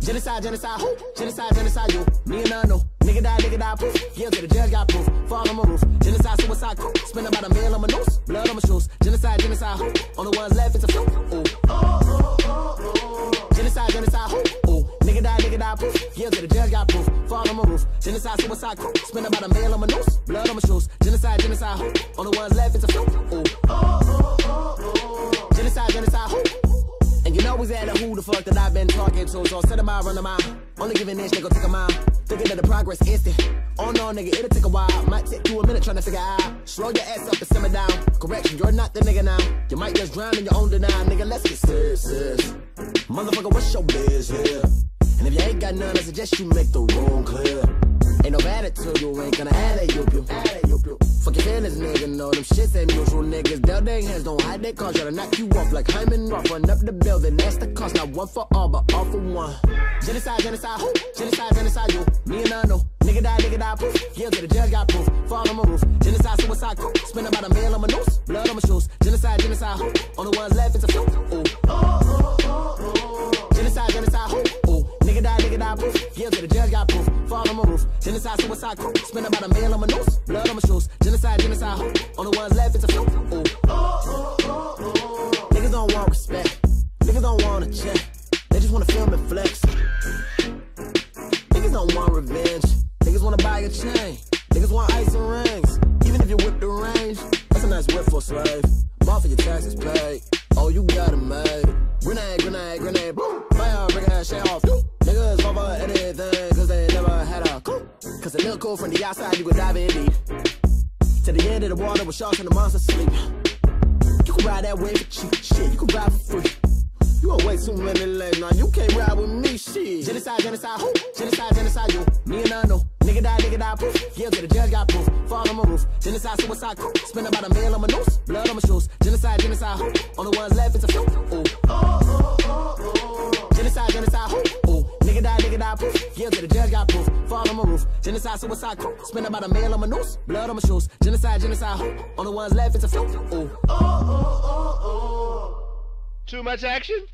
Genocide, genocide, who? Genocide, genocide, you. Me and I know. Nigga die, poof. Yeah, to the judge got proof. Fall on my roof. Genocide, suicide, cool. Spend about $1 million on my noose. Blood on my shoes. Genocide, genocide, who? Only ones left, it's a few. Ooh. Genocide, genocide, who? Ooh. Nigga die, poof. Yeah, to the judge got proof. Fall on my roof. Genocide, suicide, cool. Spend about $1 million on my noose. Blood on my shoes. Genocide, genocide, who? Only ones left, it's a few. Ooh. Genocide, genocide, who? And you know exactly who the fuck that I've been talking to. So set a mile, run a mile. Only give an inch, nigga, take a mile. Thinking that the progress instant. Oh no, nigga, it'll take a while. Might take you a minute trying to figure out. Slow your ass up and simmer down. Correction, you're not the nigga now. You might just drown in your own denial. Nigga, let's get serious. Motherfucker, what's your biz here? And if you ain't got none, I suggest you make the room clear. Ain't no attitude, you ain't gonna add it, you. Fuck your feelings, nigga, no, them shits ain't mutual, niggas. They'll dang hands, don't hide their cars, try to knock you off like Hyman Roth. Run up the building, that's the cost, not one for all, but all for one. Genocide, genocide, who? Genocide, genocide, you. Me and I know. Nigga die, proof. Yeah, to the judge got proof. Fall on my roof. Genocide, suicide, cool. Spend about $1 million on my noose. Blood on my shoes. Genocide, genocide, who? Only ones left, it's a few. Ooh. Genocide, genocide, who? Ooh. Nigga die, proof. Yeah, to the judge got proof. Fall on my roof. Genocide, suicide, cool. Spend about $1 million on my noose. Blood on my shoes. Genocide, genocide, who? Only ones left, it's a few. Ooh. Niggas don't want respect. Niggas don't want a check. They just want to film and flex. Niggas don't want revenge. Niggas want to buy a chain. Niggas want ice and rings. Even if you whip the range, that's a nice whip for a slave. Ball for your taxes paid. Oh, you got it made. Grenade, grenade, grenade. Boom. Fire, break that shit off. Niggas over anything, cause they never had a clue. Cause it look cool from the outside, you could dive in deep. To the end of the water with sharks and the monsters sleep. You can ride that wave for cheap. Shit, you can ride for free. You are way too many legs, now you can't ride with me, shit. Genocide, genocide, who? Genocide, genocide, you. Me and I know. Nigga die, proof. Yeah, to the judge got proof. Fall on my roof. Genocide, suicide, cool. Spend about $1 million on my noose. Blood on my shoes. Genocide, genocide, who? Only ones left, it's a few. Ooh. Genocide, genocide, who? Ooh. Nigga die, proof. Yeah, to the judge got proof. Fall on my roof. Genocide, suicide, cool. Spend about $1 million on my noose. Blood on my shoes. Genocide, genocide, who? Only ones left, it's a few. Ooh. Too much action?